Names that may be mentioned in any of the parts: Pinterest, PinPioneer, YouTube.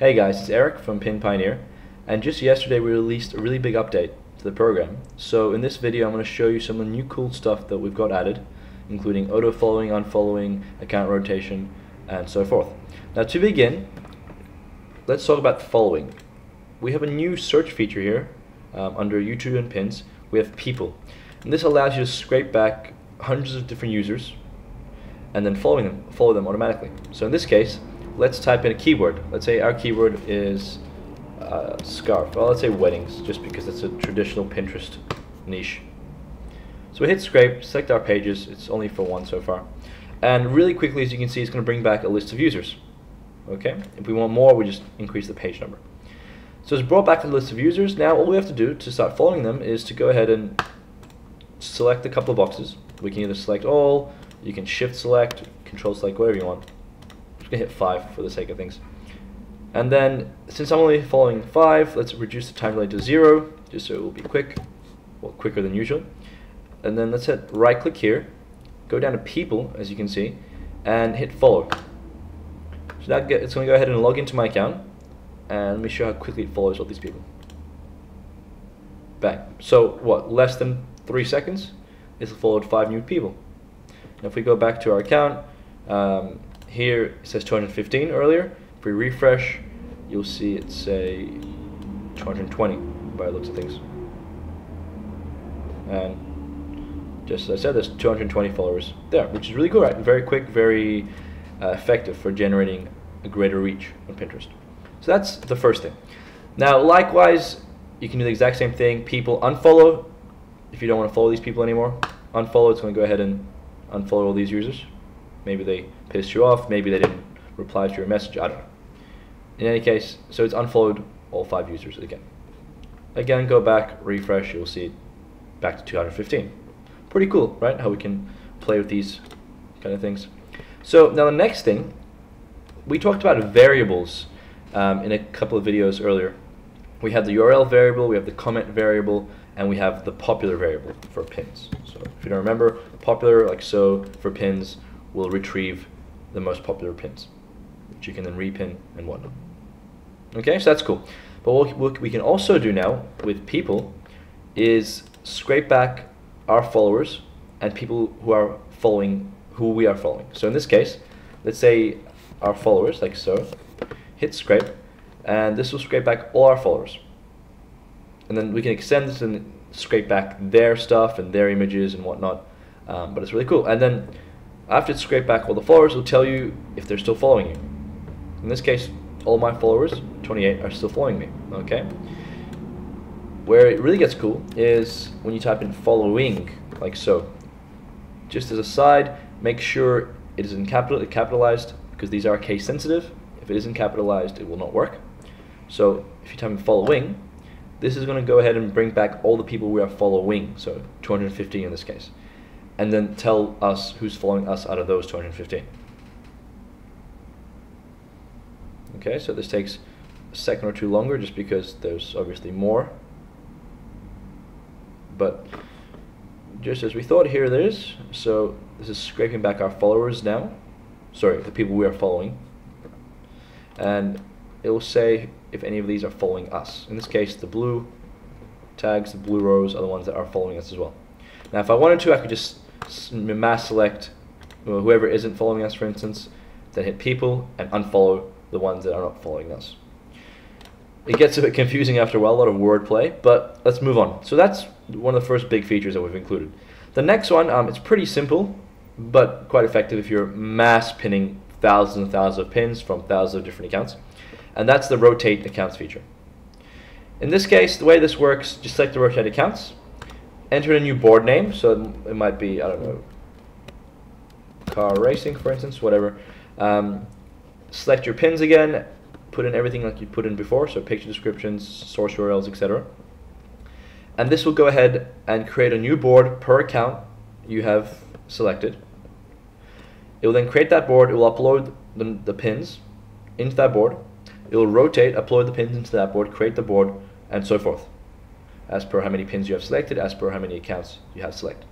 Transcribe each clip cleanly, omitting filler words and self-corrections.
Hey guys, it's Eric from PinPioneer, and just yesterday we released a really big update to the program. So in this video I'm going to show you some of the new cool stuff that we've got added, including auto-following, unfollowing, account rotation, and so forth. Now to begin, let's talk about following. We have a new search feature here under YouTube and Pins. We have people, and this allows you to scrape back hundreds of different users and then follow them automatically. So in this case, let's type in a keyword. Let's say our keyword is scarf. Well, let's say weddings, just because it's a traditional Pinterest niche. So we hit scrape, select our pages. It's only for one so far. And really quickly, as you can see, it's going to bring back a list of users. Okay. If we want more, we just increase the page number. So it's brought back a list of users. Now all we have to do to start following them is to go ahead and select a couple of boxes. We can either select all, you can shift select, control select, whatever you want. Gonna hit 5 for the sake of things, and then since I'm only following 5, let's reduce the time delay to 0 just so it will be quick, well, quicker than usual. And then let's hit right click here, go down to people as you can see, and hit follow. So now it's gonna go ahead and log into my account, and let me show how quickly it follows all these people. Bang. So what, less than 3 seconds it's followed 5 new people. Now if we go back to our account, here it says 215 earlier. If we refresh, you'll see it say 220 by the looks of things. And just as I said, there's 220 followers there, which is really cool, right? Very quick, very effective for generating a greater reach on Pinterest. So that's the first thing. Now, likewise, you can do the exact same thing. People, unfollow. If you don't want to follow these people anymore, unfollow. It's going to go ahead and unfollow all these users. Maybe they pissed you off, maybe they didn't reply to your message, I don't know. In any case, so it's unfollowed all 5 users again. Again, go back, refresh, you'll see it back to 215. Pretty cool, right? How we can play with these kind of things. So now the next thing, we talked about variables in a couple of videos earlier. We have the URL variable, we have the comment variable, and we have the popular variable for pins. So if you don't remember, popular, like so, for pins, will retrieve the most popular pins, which you can then repin and whatnot. Okay, so that's cool. But what we can also do now with people is scrape back our followers and people who are following who we are following. So in this case, let's say our followers, like so, hit scrape, and this will scrape back all our followers. And then we can extend this and scrape back their stuff and their images and whatnot. But it's really cool. And then after it's scraped back all the followers, it'll tell you if they're still following you. In this case, all my followers, 28, are still following me, okay? Where it really gets cool is when you type in following, like so. Just as a side, make sure it is in capitalized, because these are case sensitive. If it isn't capitalized, it will not work. So if you type in following, this is gonna go ahead and bring back all the people we are following, so 250 in this case, and then tell us who's following us out of those 215. Okay, so this takes a second or two longer just because there's obviously more. But just as we thought, here it is. So this is scraping back our followers now. Sorry, the people we are following. And it will say if any of these are following us. In this case, the blue tags, the blue rows are the ones that are following us as well. Now if I wanted to, I could just mass select whoever isn't following us, for instance, then hit people and unfollow the ones that are not following us. It gets a bit confusing after a while, a lot of wordplay, but let's move on. So that's one of the first big features that we've included. The next one, it's pretty simple, but quite effective if you're mass pinning thousands and thousands of pins from thousands of different accounts, and that's the rotate accounts feature. In this case, the way this works, just select the rotate accounts, enter a new board name, so it might be, I don't know, car racing, for instance, whatever. Select your pins again, put in everything like you put in before, so picture descriptions, source URLs, etc. And this will go ahead and create a new board per account you have selected. It will then create that board, it will upload the pins into that board, it will rotate, upload the pins into that board, create the board, and so forth, as per how many pins you have selected, as per how many accounts you have selected.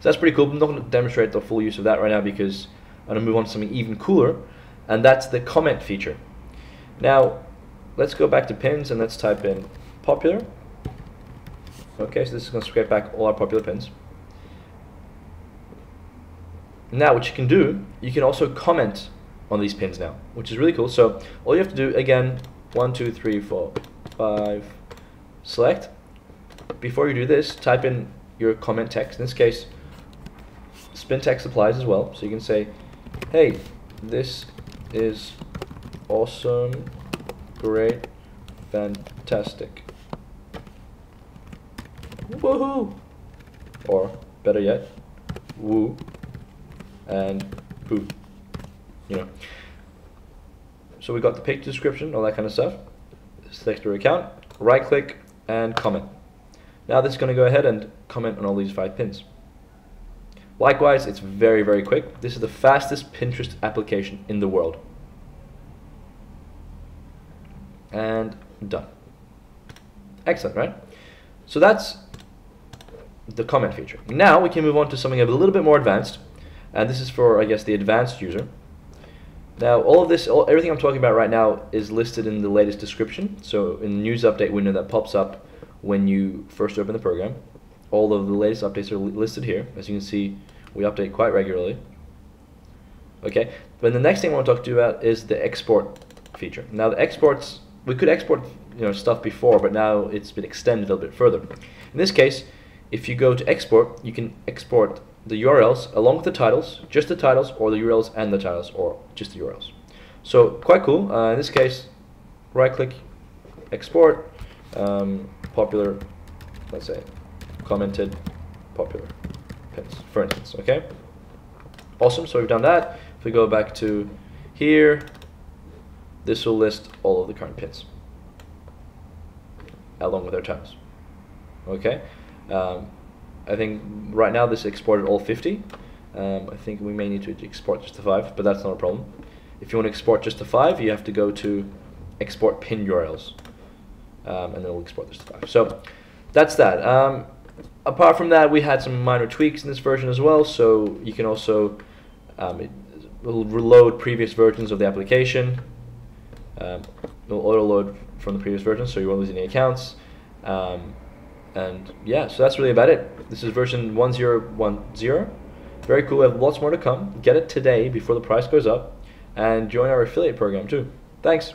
So that's pretty cool. I'm not going to demonstrate the full use of that right now because I'm going to move on to something even cooler, and that's the comment feature. Now, Let's go back to pins and let's type in popular. Okay, so this is going to scrape back all our popular pins. Now what you can do, you can also comment on these pins now, which is really cool. So all you have to do, again, 1, 2, 3, 4, 5, select. Before you do this, type in your comment text. In this case, spin text applies as well. So you can say, hey, this is awesome, great, fantastic. Woohoo! Or better yet, woo and boo. You know. So we got the picture description, all that kind of stuff. Select your account, right click, and comment. Now this is going to go ahead and comment on all these 5 pins. Likewise, it's very, very quick. This is the fastest Pinterest application in the world. And done. Excellent, right? So that's the comment feature. Now we can move on to something a little bit more advanced. And this is for, I guess, the advanced user. Now all of this, everything I'm talking about right now is listed in the latest description. So in the news update window that pops up when you first open the program, all of the latest updates are listed here. As you can see, we update quite regularly. Okay, but the next thing I want to talk to you about is the export feature. Now the exports, we could export, you know, stuff before, but now it's been extended a little bit further. In this case, if you go to export, you can export the URLs along with the titles, just the titles, or the URLs and the titles, or just the URLs. So quite cool. In this case, right click, export, popular, let's say, commented popular pins, for instance. Okay, awesome. So we've done that. If we go back to here, this will list all of the current pins along with their titles. Okay, I think right now this exported all 50. I think we may need to export just the 5, but that's not a problem. If you want to export just the 5, you have to go to export pin URLs, and then we'll export this to 5. So that's that. Apart from that, we had some minor tweaks in this version as well, so you can also it will reload previous versions of the application. It will auto-load from the previous version, so you won't lose any accounts. And yeah, so that's really about it. This is version 1010. Very cool. We have lots more to come. Get it today before the price goes up, and join our affiliate program too. Thanks.